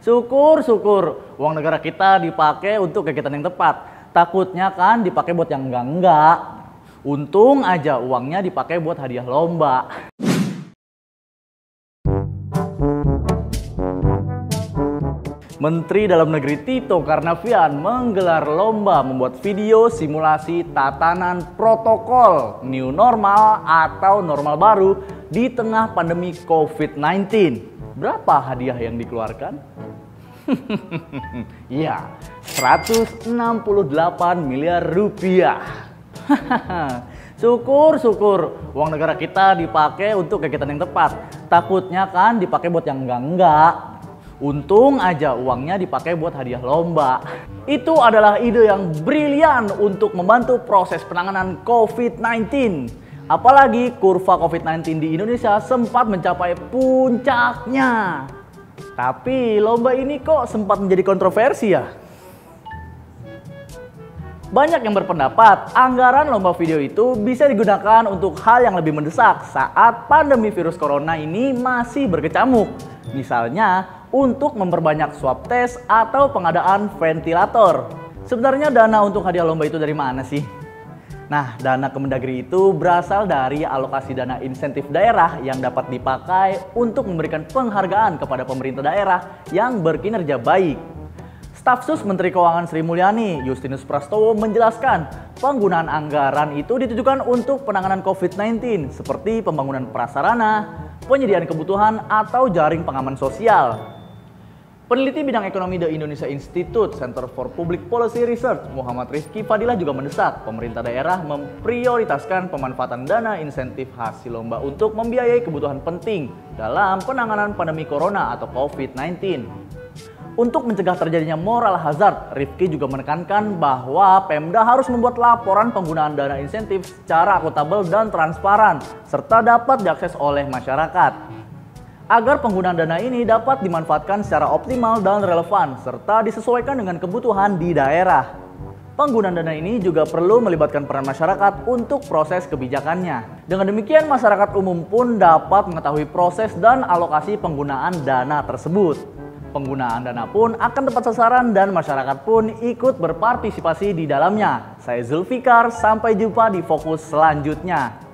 Syukur-syukur uang negara kita dipakai untuk kegiatan yang tepat. Takutnya kan dipakai buat yang enggak-enggak. Untung aja uangnya dipakai buat hadiah lomba. Menteri Dalam Negeri Tito Karnavian menggelar lomba membuat video simulasi tatanan protokol new normal atau normal baru di tengah pandemi Covid-19. Berapa hadiah yang dikeluarkan? Ya, 168 miliar rupiah. Syukur-syukur uang negara kita dipakai untuk kegiatan yang tepat. Takutnya kan dipakai buat yang enggak-enggak. Untung aja uangnya dipakai buat hadiah lomba. Itu adalah ide yang brilian untuk membantu proses penanganan COVID-19. Apalagi kurva COVID-19 di Indonesia sempat mencapai puncaknya. Tapi lomba ini kok sempat menjadi kontroversi ya? Banyak yang berpendapat anggaran lomba video itu bisa digunakan untuk hal yang lebih mendesak saat pandemi virus corona ini masih berkecamuk. Misalnya untuk memperbanyak swab test atau pengadaan ventilator. Sebenarnya dana untuk hadiah lomba itu dari mana sih? Nah, dana Kemendagri itu berasal dari alokasi dana insentif daerah yang dapat dipakai untuk memberikan penghargaan kepada pemerintah daerah yang berkinerja baik. Staf Sus Menteri Keuangan Sri Mulyani, Justinus Prastowo menjelaskan, penggunaan anggaran itu ditujukan untuk penanganan COVID-19 seperti pembangunan prasarana, penyediaan kebutuhan atau jaring pengaman sosial. Peneliti bidang ekonomi The Indonesia Institute, Center for Public Policy Research, Muhammad Rizky Fadillah juga mendesak pemerintah daerah memprioritaskan pemanfaatan dana insentif hasil lomba untuk membiayai kebutuhan penting dalam penanganan pandemi corona atau COVID-19. Untuk mencegah terjadinya moral hazard, Rizky juga menekankan bahwa Pemda harus membuat laporan penggunaan dana insentif secara akuntabel dan transparan, serta dapat diakses oleh masyarakat. Agar penggunaan dana ini dapat dimanfaatkan secara optimal dan relevan, serta disesuaikan dengan kebutuhan di daerah. Penggunaan dana ini juga perlu melibatkan peran masyarakat untuk proses kebijakannya. Dengan demikian, masyarakat umum pun dapat mengetahui proses dan alokasi penggunaan dana tersebut. Penggunaan dana pun akan tepat sasaran dan masyarakat pun ikut berpartisipasi di dalamnya. Saya Zulfikar, sampai jumpa di Fokus selanjutnya.